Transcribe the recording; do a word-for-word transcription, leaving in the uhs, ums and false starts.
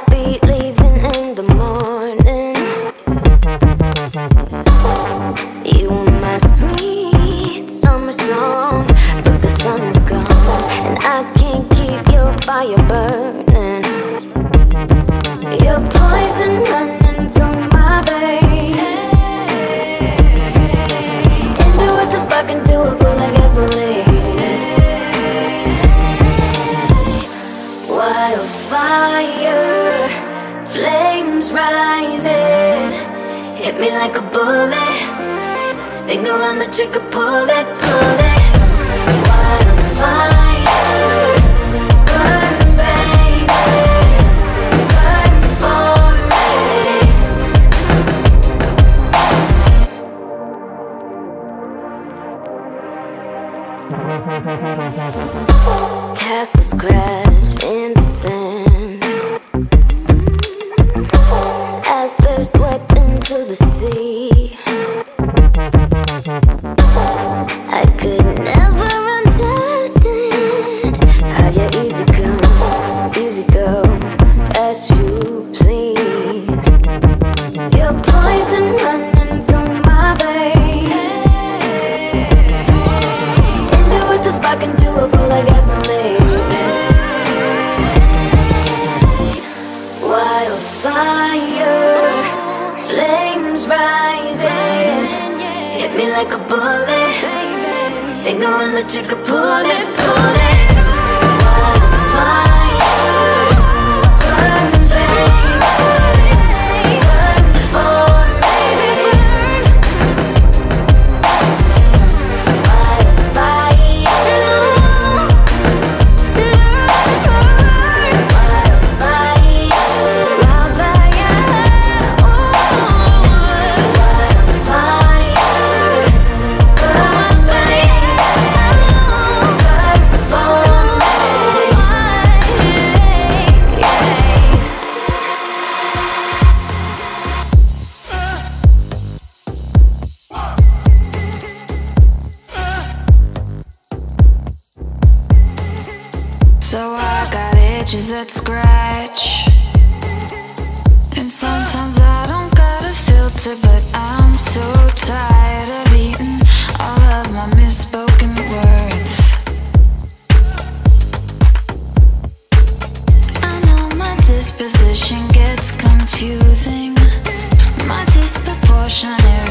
I'll be leaving in the morning. You were my sweet summer song, but the sun is gone, and I can't keep your fire burning. Your poison running through my veins, into with the spark into a pool of gasoline. Wildfire, flames rising, hit me like a bullet. Finger on the trigger, pull it, pull it. Wildfire, burn baby, burn for me. Castles crash in the sand as they're swept into the sea. I could never understand how you're easy come, easy go, as you please. Your poison running through my veins, end it with a spark into a pool of gasoline. Wildfire, flames rising, hit me like a bullet, finger on the trigger, pull it, pull it. Wildfire, burn baby, burn for me. That scratch, and sometimes I don't got a filter, but I'm so tired of eating all of my misspoken words. I know my disposition gets confusing, my disproportionate